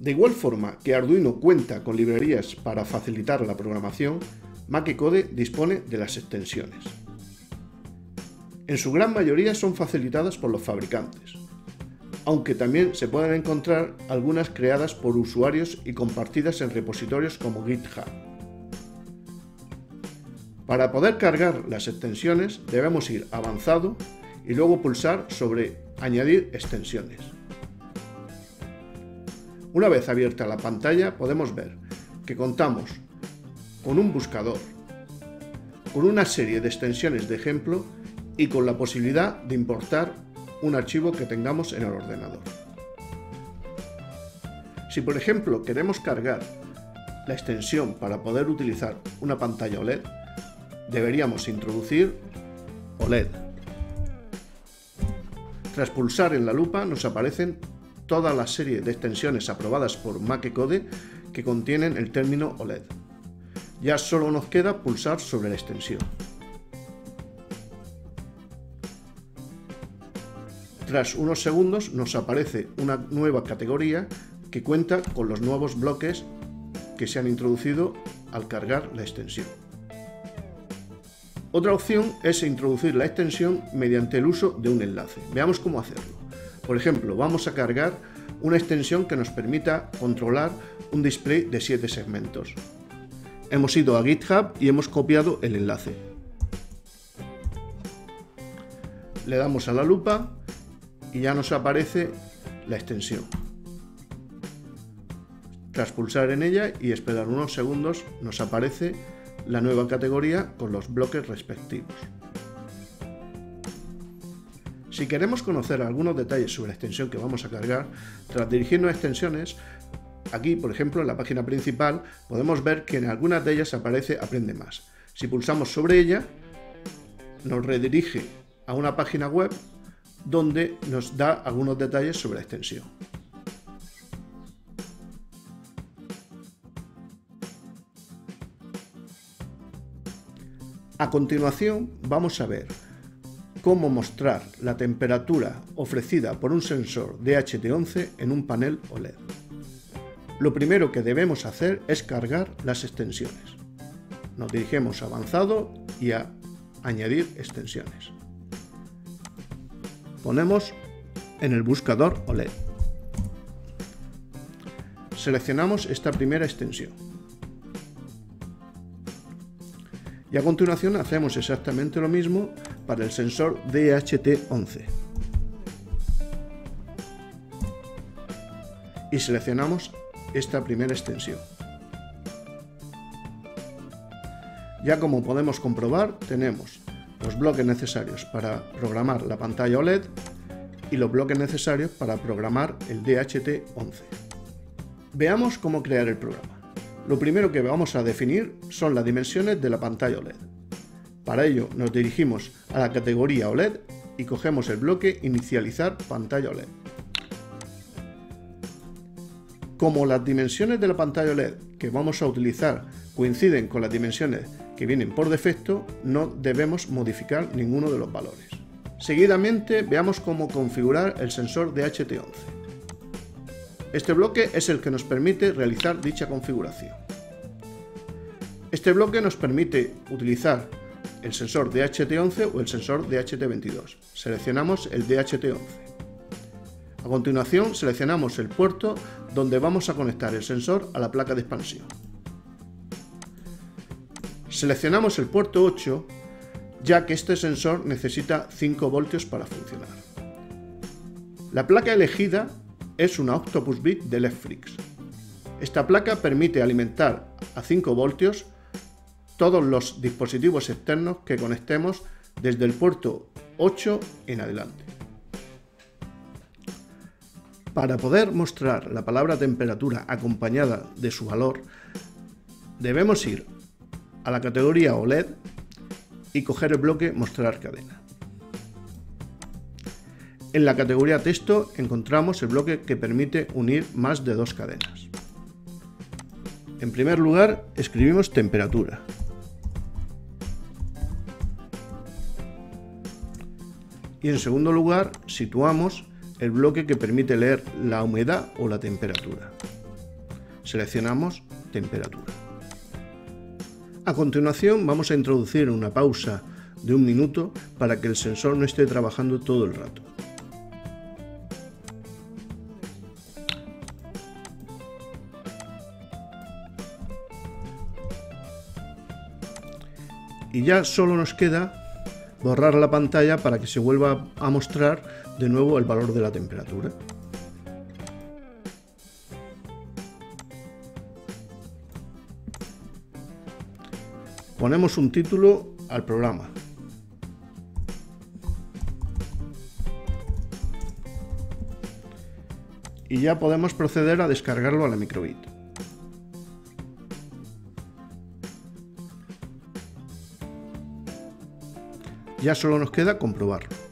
De igual forma que Arduino cuenta con librerías para facilitar la programación, MakeCode dispone de las extensiones. En su gran mayoría son facilitadas por los fabricantes, aunque también se pueden encontrar algunas creadas por usuarios y compartidas en repositorios como GitHub. Para poder cargar las extensiones debemos ir a Avanzado y luego pulsar sobre Añadir extensiones. Una vez abierta la pantalla podemos ver que contamos con un buscador, con una serie de extensiones de ejemplo y con la posibilidad de importar un archivo que tengamos en el ordenador. Si por ejemplo queremos cargar la extensión para poder utilizar una pantalla OLED, deberíamos introducir OLED. Tras pulsar en la lupa nos aparecen toda la serie de extensiones aprobadas por MakeCode que contienen el término OLED. Ya solo nos queda pulsar sobre la extensión. Tras unos segundos nos aparece una nueva categoría que cuenta con los nuevos bloques que se han introducido al cargar la extensión. Otra opción es introducir la extensión mediante el uso de un enlace. Veamos cómo hacerlo. Por ejemplo, vamos a cargar una extensión que nos permita controlar un display de 7 segmentos. Hemos ido a GitHub y hemos copiado el enlace. Le damos a la lupa y ya nos aparece la extensión. Tras pulsar en ella y esperar unos segundos nos aparece la nueva categoría con los bloques respectivos. Si queremos conocer algunos detalles sobre la extensión que vamos a cargar, tras dirigirnos a extensiones, aquí por ejemplo en la página principal podemos ver que en algunas de ellas aparece Aprende más. Si pulsamos sobre ella nos redirige a una página web donde nos da algunos detalles sobre la extensión. A continuación vamos a ver cómo mostrar la temperatura ofrecida por un sensor DHT11 en un panel OLED. Lo primero que debemos hacer es cargar las extensiones. Nos dirigimos a Avanzado y a Añadir extensiones. Ponemos en el buscador OLED. Seleccionamos esta primera extensión. Y a continuación hacemos exactamente lo mismo para el sensor DHT11. Y seleccionamos esta primera extensión. Ya como podemos comprobar, tenemos los bloques necesarios para programar la pantalla OLED y los bloques necesarios para programar el DHT11. Veamos cómo crear el programa. Lo primero que vamos a definir son las dimensiones de la pantalla OLED. Para ello nos dirigimos a la categoría OLED y cogemos el bloque Inicializar pantalla OLED. Como las dimensiones de la pantalla OLED que vamos a utilizar coinciden con las dimensiones que vienen por defecto, no debemos modificar ninguno de los valores. Seguidamente veamos cómo configurar el sensor DHT11. Este bloque es el que nos permite realizar dicha configuración. Este bloque nos permite utilizar el sensor DHT11 o el sensor DHT22. Seleccionamos el DHT11. A continuación seleccionamos el puerto donde vamos a conectar el sensor a la placa de expansión. Seleccionamos el puerto 8, ya que este sensor necesita 5 voltios para funcionar. La placa elegida es una Octopus Bit de LeftFrics. Esta placa permite alimentar a 5 voltios todos los dispositivos externos que conectemos desde el puerto 8 en adelante. Para poder mostrar la palabra temperatura acompañada de su valor, debemos ir a la categoría OLED y coger el bloque Mostrar cadena. En la categoría Texto encontramos el bloque que permite unir más de dos cadenas. En primer lugar escribimos Temperatura. Y en segundo lugar situamos el bloque que permite leer la humedad o la temperatura. Seleccionamos temperatura. A continuación vamos a introducir una pausa de un minuto para que el sensor no esté trabajando todo el rato. Y ya solo nos queda borrar la pantalla para que se vuelva a mostrar de nuevo el valor de la temperatura. Ponemos un título al programa. Y ya podemos proceder a descargarlo a la micro:bit. Ya solo nos queda comprobarlo.